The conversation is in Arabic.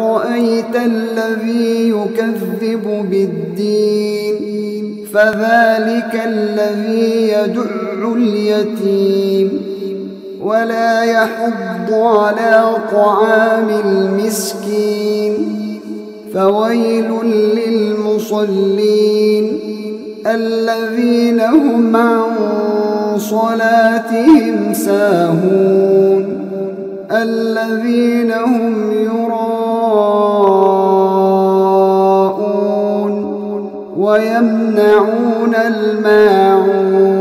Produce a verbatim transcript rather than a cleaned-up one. أَرَأَيْتَ الَّذِي يُكَذِّبُ بِالدِّينِ فَذَلِكَ الَّذِي يَدُعُّ الْيَتِيمَ وَلَا يَحُضُّ عَلَى طَعَامِ الْمِسْكِينِ فَوَيْلٌ لِلْمُصَلِّينَ الَّذِينَ هُمْ عَنْ صَلَاتِهِمْ سَاهُونَ الَّذِينَ هُمْ يُرَاءُونَ وَيَمْنَعُونَ الْمَاعُونَ.